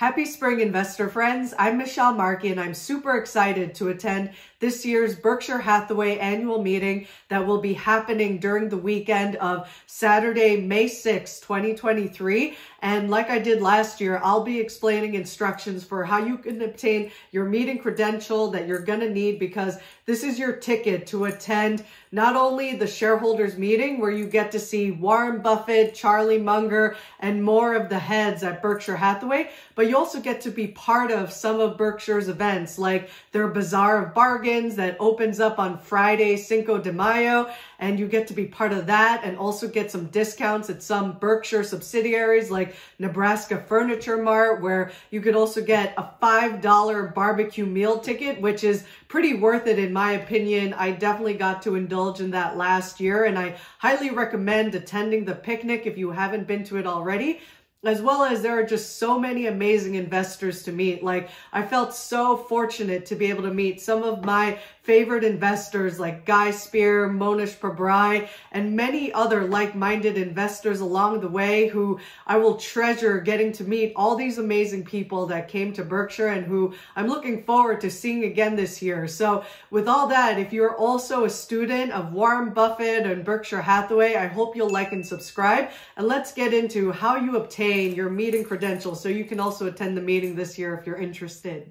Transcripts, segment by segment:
Happy spring, investor friends. I'm Michelle Marki, and I'm super excited to attend this year's Berkshire Hathaway annual meeting that will be happening during the weekend of Saturday, May 6, 2023. And like I did last year, I'll be explaining instructions for how you can obtain your meeting credential that you're going to need, because this is your ticket to attend not only the shareholders meeting where you get to see Warren Buffett, Charlie Munger, and more of the heads at Berkshire Hathaway, but you also get to be part of some of Berkshire's events, like their Bazaar of Bargains that opens up on Friday, Cinco de Mayo, and you get to be part of that and also get some discounts at some Berkshire subsidiaries like Nebraska Furniture Mart, where you could also get a $5 barbecue meal ticket, which is pretty worth it in my opinion. I definitely got to indulge in that last year, and I highly recommend attending the picnic if you haven't been to it already. As well as there are just so many amazing investors to meet. Like, I felt so fortunate to be able to meet some of my favorite investors like Guy Spier, Monish Pabrai, and many other like-minded investors along the way who I will treasure getting to meet. All these amazing people that came to Berkshire and who I'm looking forward to seeing again this year. So with all that, if you're also a student of Warren Buffett and Berkshire Hathaway, I hope you'll like and subscribe. And let's get into how you obtain your meeting credentials so you can also attend the meeting this year if you're interested.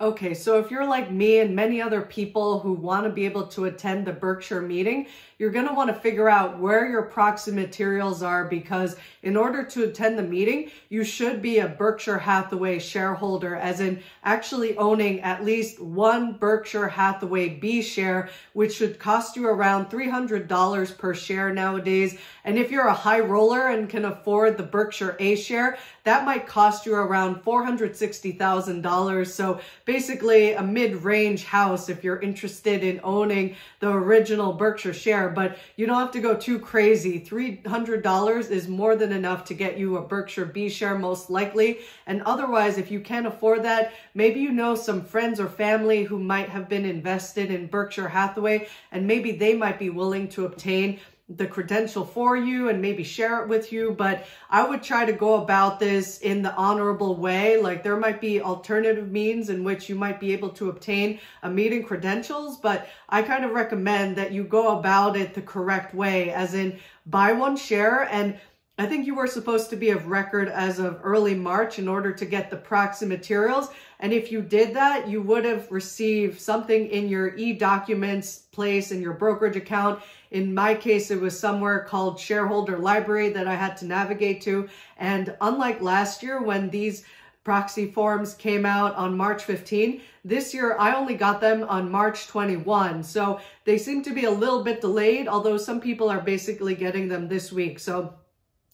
Okay, so if you're like me and many other people who want to be able to attend the Berkshire meeting, you're going to want to figure out where your proxy materials are, because in order to attend the meeting, you should be a Berkshire Hathaway shareholder, as in actually owning at least one Berkshire Hathaway B share, which should cost you around $300 per share nowadays. And if you're a high roller and can afford the Berkshire A share, that might cost you around $460,000. So basically a mid-range house if you're interested in owning the original Berkshire share, but you don't have to go too crazy. $300 is more than enough to get you a Berkshire B share most likely. And otherwise, if you can't afford that, maybe you know some friends or family who might have been invested in Berkshire Hathaway, and maybe they might be willing to obtain the credential for you and maybe share it with you. But I would try to go about this in the honorable way. Like, there might be alternative means in which you might be able to obtain a meeting credentials, but I kind of recommend that you go about it the correct way, as in buy one share. And I think you were supposed to be of record as of early March in order to get the proxy materials. And if you did that, you would have received something in your e-documents place in your brokerage account. In my case, it was somewhere called Shareholder Library that I had to navigate to. And unlike last year when these proxy forms came out on March 15. This year, I only got them on March 21. So they seem to be a little bit delayed, although some people are basically getting them this week. So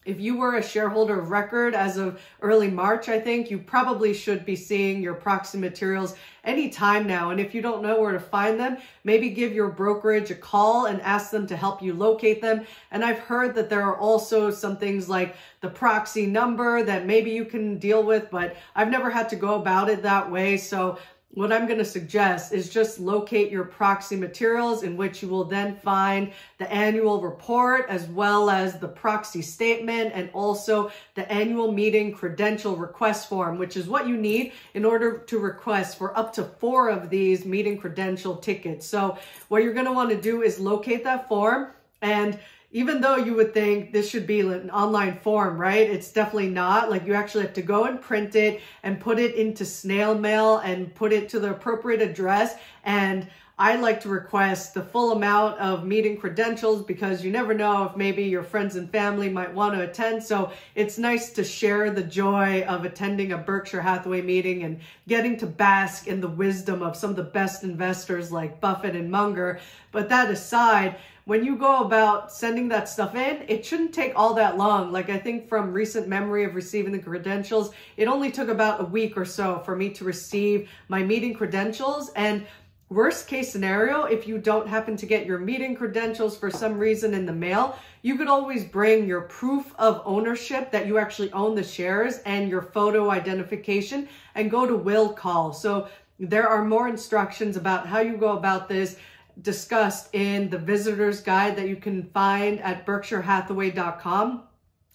if you were a shareholder of record as of early March, I think you probably should be seeing your proxy materials anytime now. And if you don't know where to find them, maybe give your brokerage a call and ask them to help you locate them. And I've heard that there are also some things like the proxy number that maybe you can deal with, but I've never had to go about it that way. So what I'm going to suggest is just locate your proxy materials, in which you will then find the annual report as well as the proxy statement and also the annual meeting credential request form, which is what you need in order to request for up to 4 of these meeting credential tickets. So what you're going to want to do is locate that form. And even though you would think this should be an online form, right? It's definitely not. Like, you actually have to go and print it and put it into snail mail and put it to the appropriate address. And I like to request the full amount of meeting credentials, because you never know if maybe your friends and family might want to attend. So it's nice to share the joy of attending a Berkshire Hathaway meeting and getting to bask in the wisdom of some of the best investors like Buffett and Munger. But that aside, when you go about sending that stuff in, it shouldn't take all that long. Like, I think from recent memory of receiving the credentials, it only took about a week or so for me to receive my meeting credentials. And worst case scenario, if you don't happen to get your meeting credentials for some reason in the mail, you could always bring your proof of ownership that you actually own the shares and your photo identification and go to will call. So there are more instructions about how you go about this discussed in the visitor's guide that you can find at berkshirehathaway.com.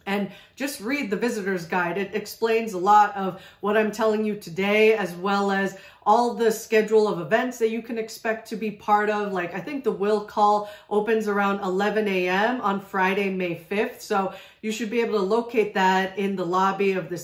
And just read the visitor's guide. It explains a lot of what I'm telling you today, as well as all the schedule of events that you can expect to be part of. Like, I think the will call opens around 11 a.m. on Friday, May 5th. So you should be able to locate that in the lobby of the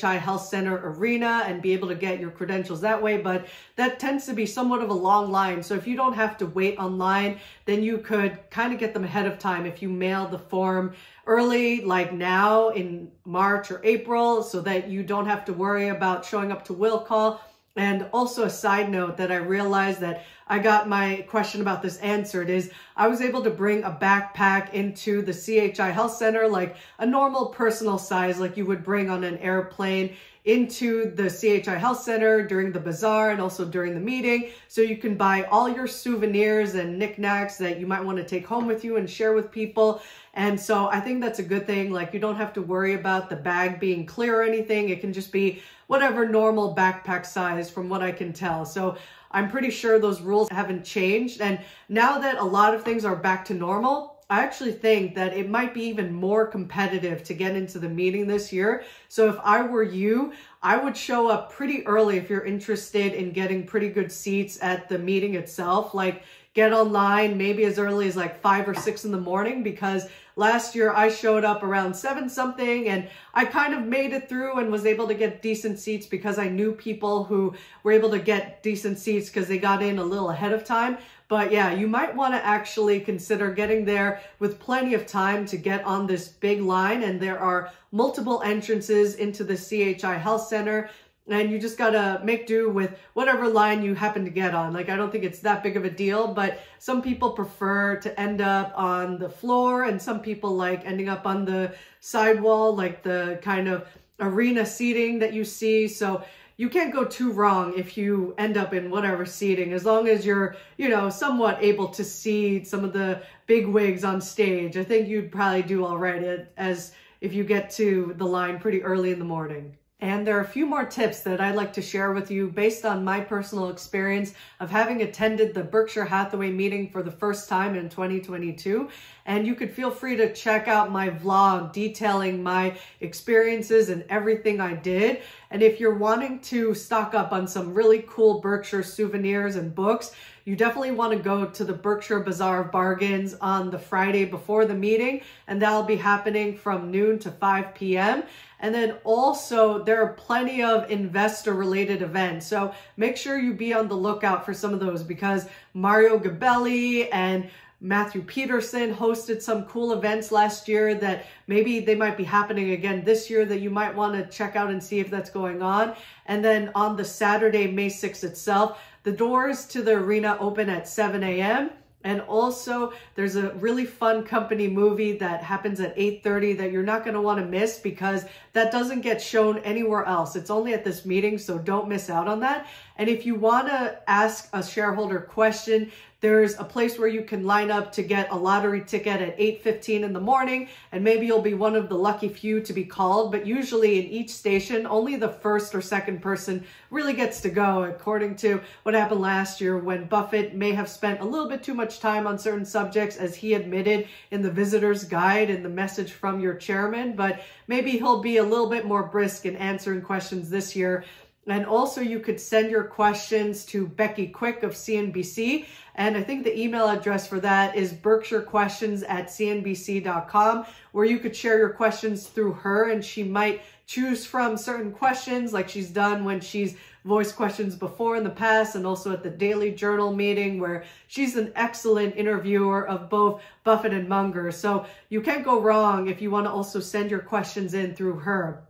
CHI Health Center Arena and be able to get your credentials that way. But that tends to be somewhat of a long line. So if you don't have to wait online, then you could kind of get them ahead of time if you mail the form early, like now in March or April, so that you don't have to worry about showing up to will call. And also a side note that I realized that I got my question about this answered is I was able to bring a backpack into the CHI Health Center, like a normal personal size, like you would bring on an airplane, into the CHI Health Center during the bazaar and also during the meeting. So you can buy all your souvenirs and knickknacks that you might want to take home with you and share with people. And so I think that's a good thing. Like, you don't have to worry about the bag being clear or anything. It can just be whatever normal backpack size from what I can tell. So I'm pretty sure those rules haven't changed. And now that a lot of things are back to normal, I actually think that it might be even more competitive to get into the meeting this year. So if I were you, I would show up pretty early if you're interested in getting pretty good seats at the meeting itself. Like, get online maybe as early as like 5 or 6 in the morning, because last year I showed up around 7 something and I kind of made it through and was able to get decent seats because I knew people who were able to get decent seats because they got in a little ahead of time. But yeah, you might want to actually consider getting there with plenty of time to get on this big line. And there are multiple entrances into the CHI Health Center. And you just got to make do with whatever line you happen to get on. Like, I don't think it's that big of a deal, but some people prefer to end up on the floor and some people like ending up on the sidewall, like the kind of arena seating that you see. So you can't go too wrong if you end up in whatever seating, as long as you're, you know, somewhat able to see some of the big wigs on stage. I think you'd probably do all right as if you get to the line pretty early in the morning. And there are a few more tips that I'd like to share with you based on my personal experience of having attended the Berkshire Hathaway meeting for the first time in 2022. And you could feel free to check out my vlog detailing my experiences and everything I did. And if you're wanting to stock up on some really cool Berkshire souvenirs and books, you definitely want to go to the Berkshire Bazaar of Bargains on the Friday before the meeting, and that'll be happening from noon to 5 p.m. And then also there are plenty of investor related events. So make sure you be on the lookout for some of those, because Mario Gabelli and Matthew Peterson hosted some cool events last year that maybe they might be happening again this year that you might want to check out and see if that's going on. And then on the Saturday, May 6th itself, the doors to the arena open at 7 a.m. And also there's a really fun company movie that happens at 8:30 that you're not going to want to miss, because that doesn't get shown anywhere else. It's only at this meeting, so don't miss out on that. And if you want to ask a shareholder question, there's a place where you can line up to get a lottery ticket at 8:15 in the morning, and maybe you'll be one of the lucky few to be called. But usually in each station, only the first or second person really gets to go, according to what happened last year when Buffett may have spent a little bit too much time on certain subjects, as he admitted in the visitor's guide and the message from your chairman. But maybe he'll be a little bit more brisk in answering questions this year. And also you could send your questions to Becky Quick of CNBC. And I think the email address for that is berkshirequestions@cnbc.com, where you could share your questions through her, and she might choose from certain questions like she's done when she's voiced questions before in the past, and also at the Daily Journal meeting where she's an excellent interviewer of both Buffett and Munger. So you can't go wrong if you want to also send your questions in through her.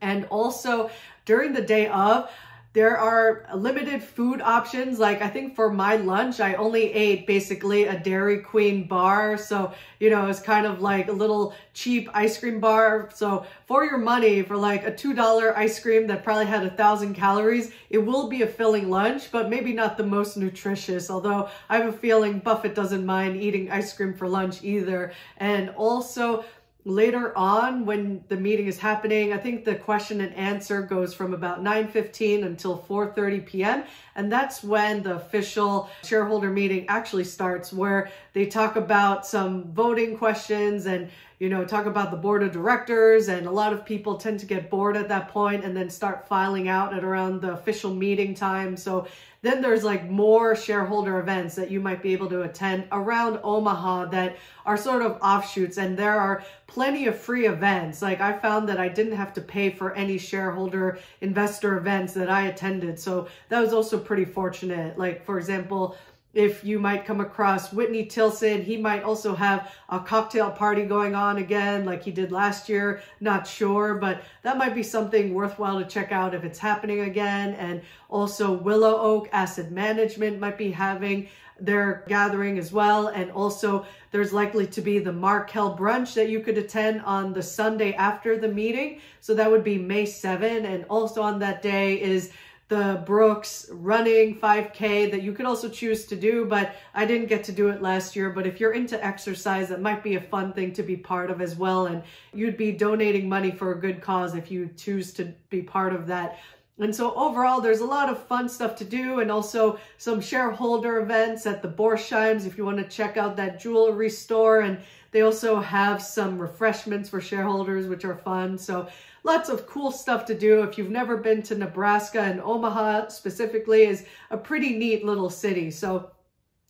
And also during the day of, there are limited food options. Like, I think for my lunch, I only ate basically a Dairy Queen bar. So, you know, it's kind of like a little cheap ice cream bar. So for your money, for like a $2 ice cream that probably had 1,000 calories, it will be a filling lunch, but maybe not the most nutritious. Although I have a feeling Buffett doesn't mind eating ice cream for lunch either. And also, later on when the meeting is happening, I think the question and answer goes from about 9:15 until 4:30 p.m. And that's when the official shareholder meeting actually starts, where they talk about some voting questions and, you know, talk about the board of directors, and a lot of people tend to get bored at that point and then start filing out at around the official meeting time. So then there's like more shareholder events that you might be able to attend around Omaha that are sort of offshoots, and there are plenty of free events. Like I found that I didn't have to pay for any shareholder investor events that I attended. So that was also pretty fortunate. Like for example, if you might come across Whitney Tilson, he might also have a cocktail party going on again, like he did last year, not sure, but that might be something worthwhile to check out if it's happening again. And also Willow Oak Asset Management might be having their gathering as well. And also there's likely to be the Markel brunch that you could attend on the Sunday after the meeting. So that would be May 7. And also on that day is the Brooks running 5K that you could also choose to do, but I didn't get to do it last year. But if you're into exercise, that might be a fun thing to be part of as well. And you'd be donating money for a good cause if you choose to be part of that. And so overall, there's a lot of fun stuff to do, and also some shareholder events at the Borsheims if you want to check out that jewelry store. And they also have some refreshments for shareholders, which are fun. So lots of cool stuff to do. If you've never been to Nebraska, and Omaha specifically is a pretty neat little city. So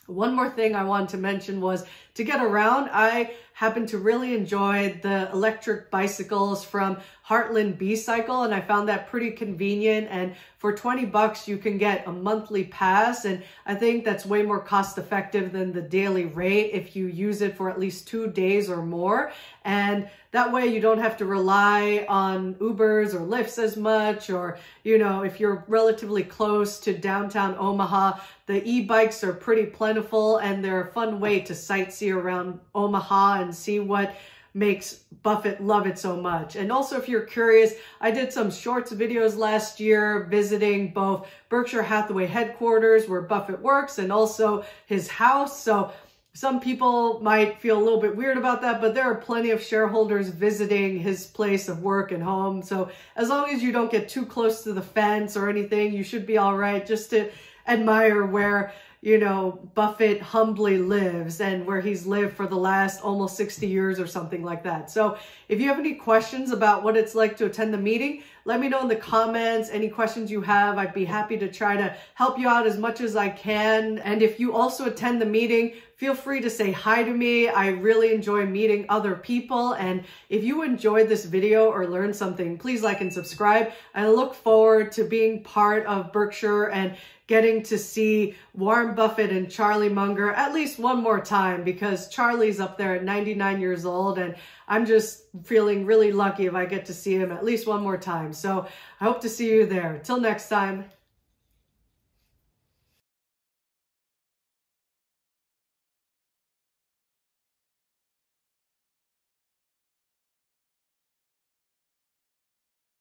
one more thing I wanted to mention was to get around. I happen to really enjoy the electric bicycles from Heartland B-Cycle, and I found that pretty convenient. And for $20, you can get a monthly pass. And I think that's way more cost effective than the daily rate if you use it for at least 2 days or more. And that way you don't have to rely on Ubers or Lyfts as much, or, you know, if you're relatively close to downtown Omaha, the e-bikes are pretty plentiful, and they're a fun way to sightsee around Omaha and see what makes Buffett love it so much. And also, if you're curious, I did some shorts videos last year visiting both Berkshire Hathaway headquarters where Buffett works and also his house. So some people might feel a little bit weird about that, but there are plenty of shareholders visiting his place of work and home. So as long as you don't get too close to the fence or anything, you should be all right just to admire where, you know, Buffett humbly lives and where he's lived for the last almost 60 years or something like that. So if you have any questions about what it's like to attend the meeting, let me know in the comments any questions you have. I'd be happy to try to help you out as much as I can. And if you also attend the meeting, feel free to say hi to me. I really enjoy meeting other people. And if you enjoyed this video or learned something, please like and subscribe. I look forward to being part of Berkshire and getting to see Warren Buffett and Charlie Munger at least one more time, because Charlie's up there at 99 years old, and I'm just feeling really lucky if I get to see him at least one more time. So I hope to see you there. Till next time.